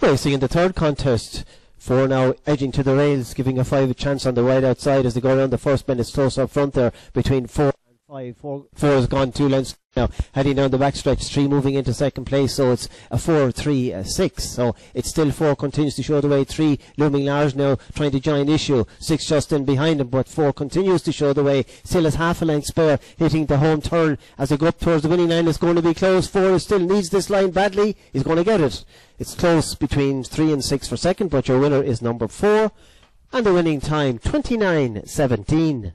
Racing in the third contest. Four now edging to the rails, giving a five a chance on the right outside as they go around the first bend. It's close up front there between four and five. Four has gone 2 lengths now, heading down the backstretch. Three moving into second place, so it's a 4, 3, 6. So it's still four continues to show the way. Three looming large now, trying to join issue. Six just in behind him, but four continues to show the way. Still has half a length spare, hitting the home turn as they go up towards the winning line. It's going to be close. Four still needs this line badly. He's going to get it. It's close between 3 and 6 for second, but your winner is number 4, and the winning time 29:17.